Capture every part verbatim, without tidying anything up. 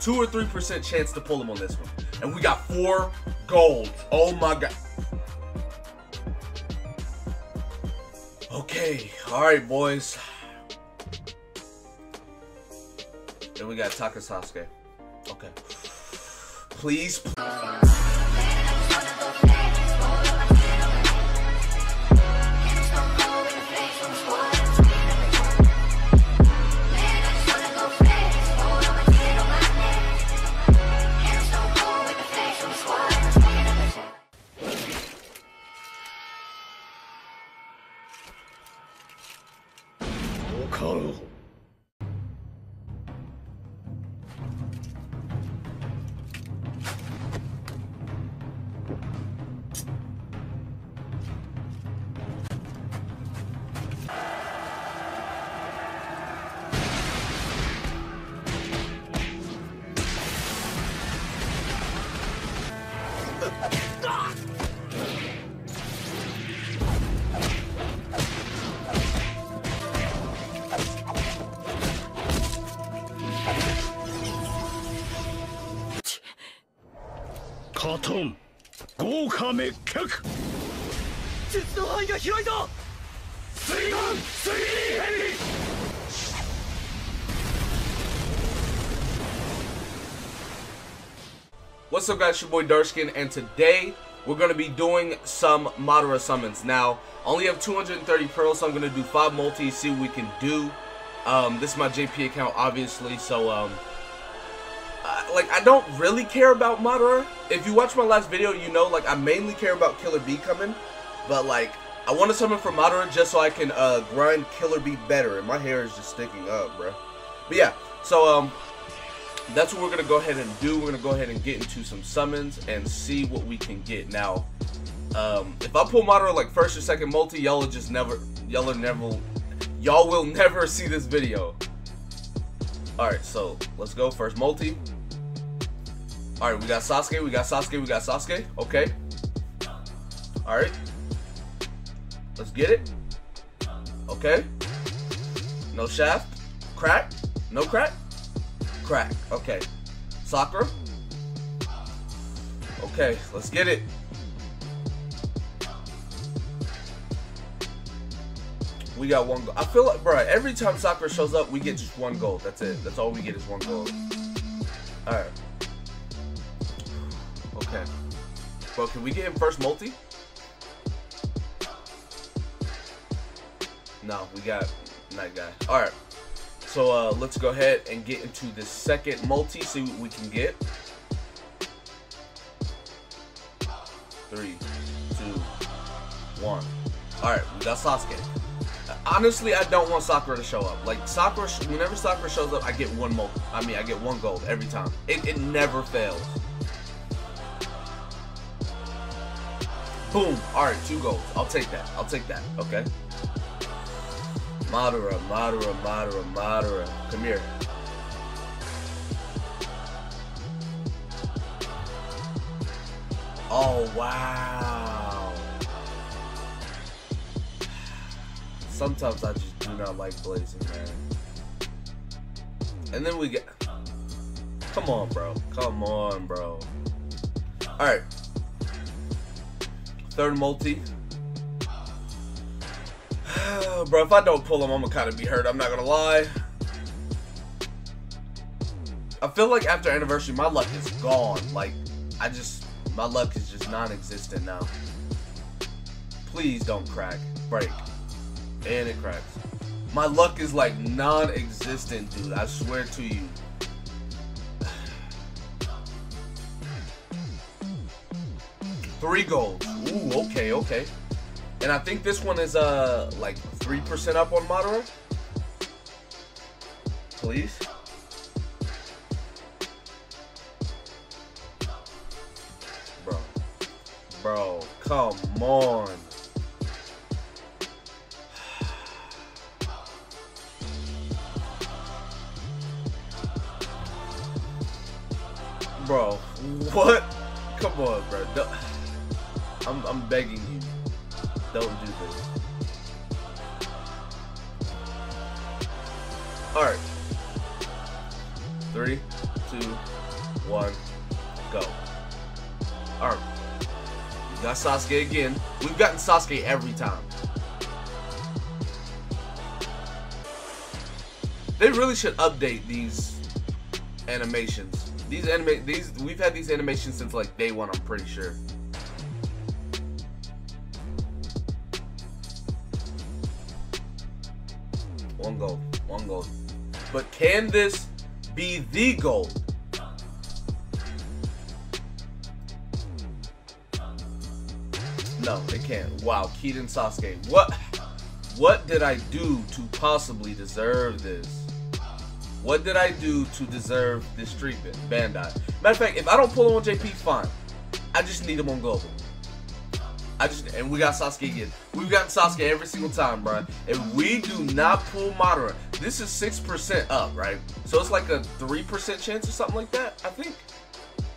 two or three percent chance to pull him on this one. And we got four golds. Oh my god. Okay, alright boys. Then we got Taka Sasuke. Okay. Please, please. What's up guys, it's your boy Darskin, and today we're going to be doing some Madara summons. Now, I only have two hundred thirty pearls, so I'm going to do five multis, see what we can do. Um, this is my J P account, obviously, so um, I, like, I don't really care about Madara. If you watch my last video, you know, like, I mainly care about Killer B coming, but like, I want to summon for Madara just so I can uh, grind Killer B better, and my hair is just sticking up, bro. But yeah, so um, that's what we're going to go ahead and do. We're going to go ahead and get into some summons and see what we can get. Now, um, if I pull Madara like first or second multi, y'all will just never, y'all are never, y'all will never see this video. Alright, so let's go. First multi. Alright, we got Sasuke, we got Sasuke, we got Sasuke. Okay. Alright. Let's get it. Okay. No shaft. Crack. No crack. Crack. Okay. Sakura. Okay, let's get it. We got one goal. I feel like, bro, every time Sakura shows up, we get just one goal. That's it. That's all we get is one goal. Alright. Okay. Bro, can we get him first multi? No, we got Night Guy. Alright. So uh, let's go ahead and get into the second multi, see what we can get. Three, two, one. Alright, we got Sasuke. Honestly, I don't want Sakura to show up. Like, Sakura, whenever Sakura shows up, I get one multi. I mean, I get one gold every time. It, it never fails. Boom. Alright, two golds. I'll take that. I'll take that. Okay. Madara, Madara, Madara, Madara. Come here. Oh, wow. Sometimes I just do not like Blazing, man. And then we get... Come on, bro. Come on, bro. Alright. Third multi. Bro, if I don't pull him, I'm gonna kind of be hurt. I'm not gonna lie. I feel like after anniversary, my luck is gone. Like, I just, my luck is just non-existent now. Please don't crack. Break. And it cracks. My luck is like non-existent, dude. I swear to you. Three goals. Ooh, okay, okay. And I think this one is uh like three percent up on Madara. Please. Bro. Bro, come on. Bro, what? Come on, bro. Don't. I'm I'm begging you. Don't do this. Alright. Three, two, one, go. Alright. We got Sasuke again. We've gotten Sasuke every time. They really should update these animations. These anima these we've had these animations since like day one, I'm pretty sure. One goal, one goal. But can this be the goal? No, it can't. Wow, Keaton Sasuke. What? What did I do to possibly deserve this? What did I do to deserve this treatment? Bandai. Matter of fact, if I don't pull on J P, fine. I just need him on global. I just, and we got Sasuke again. We've gotten Sasuke every single time, bro. And we do not pull Madara. This is six percent up, right? So it's like a three percent chance or something like that, I think.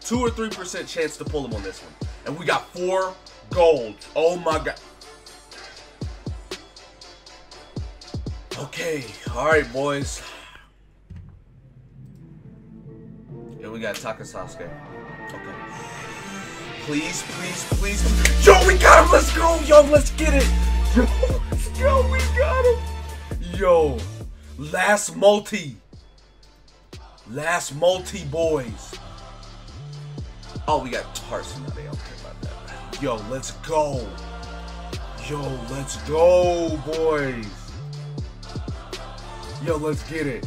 two or three percent chance to pull him on this one. And we got four golds. Oh my God. Okay, all right, boys. And we got Taka Sasuke. Okay. Please, please, please. Yo, we got him. Let's go. Yo, let's get it. Yo, let's go. We got him. Yo, last multi. Last multi, boys. Oh, we got Tarson. They don't care about that. Yo, let's go. Yo, let's go, boys. Yo, let's get it.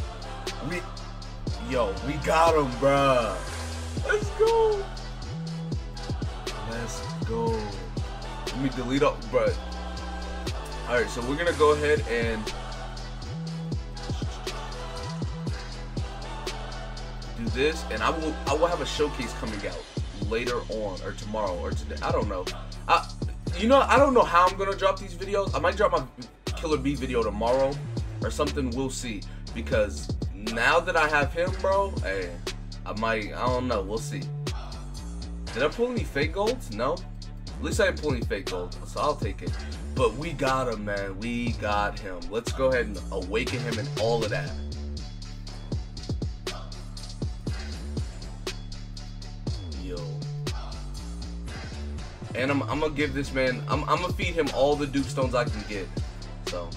We, yo, we got him, bruh. Let's go. Let's go. Let me delete up, but all right. So we're gonna go ahead and do this, and I will. I will have a showcase coming out later on, or tomorrow, or today. I don't know. I, you know, I don't know how I'm gonna drop these videos. I might drop my Killer B video tomorrow, or something. We'll see. Because now that I have him, bro, hey, I might. I don't know. We'll see. Did I pull any fake golds? No. At least I didn't pull any fake golds, so I'll take it. But we got him, man. We got him. Let's go ahead and awaken him and all of that. Yo. And I'm, I'm going to give this man, I'm, I'm going to feed him all the dupe stones I can get. So.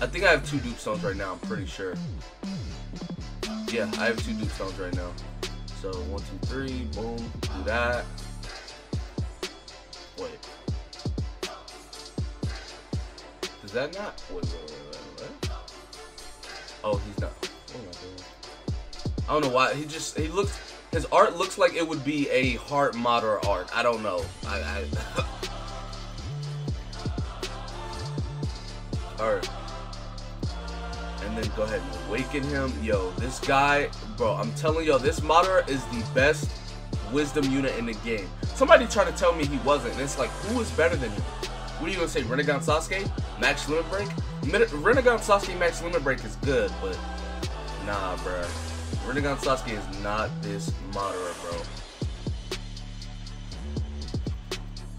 I think I have two dupe stones right now, I'm pretty sure. Yeah, I have two dupe stones right now. So one, two, three, boom, do that. Wait. Does that not? Wait, wait, wait, wait, wait. Oh, he's not. What am I doing? I don't know why. He just, he looks, his art looks like it would be a hard Madara art. I don't know. I, I. All right. And then go ahead and awaken him. Yo, this guy, bro, I'm telling y'all, this Madara is the best wisdom unit in the game. Somebody tried to tell me he wasn't, and it's like, who is better than him? What are you gonna say, Renegon Sasuke? Max Limit Break? Renegon Sasuke Max Limit Break is good, but nah, bro. Renegon Sasuke is not this Madara, bro.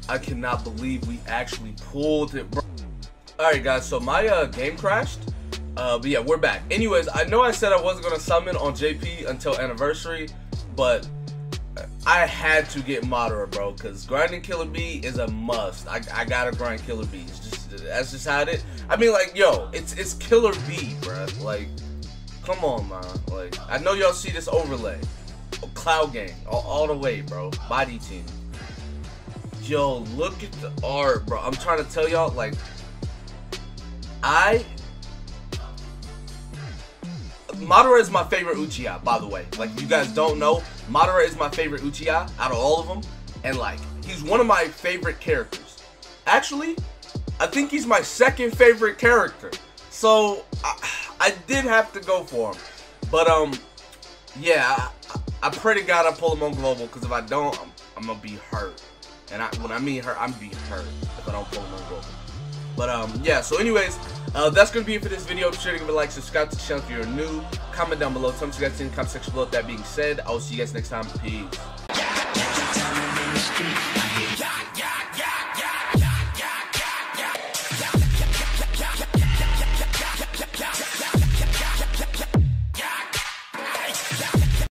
I cannot believe we actually pulled it, bro. Alright, guys, so my uh, game crashed. Uh, but yeah, we're back. Anyways, I know I said I wasn't going to summon on J P until Anniversary, but I had to get Madara, bro, because grinding Killer B is a must. I, I got to grind Killer B. It's just, that's just how it is. I mean, like, yo, it's it's Killer B, bro. Like, come on, man. Like, I know y'all see this overlay. Cloud Gang, all, all the way, bro. Body team. Yo, look at the art, bro. I'm trying to tell y'all, like, I... Madara is my favorite Uchiha, by the way. Like, you guys don't know, Madara is my favorite Uchiha out of all of them. And, like, he's one of my favorite characters. Actually, I think he's my second favorite character. So, I, I did have to go for him. But, um, yeah, I, I pray to God I pull him on global. Because if I don't, I'm, I'm going to be hurt. And I, when I mean hurt, I'm going to be hurt if I don't pull him on global. But, um, yeah, so anyways, uh, that's going to be it for this video. Be sure to give it a like, subscribe to the channel if you're new. Comment down below. Tell me what you guys in the comment section below. With that being said, I will see you guys next time. Peace.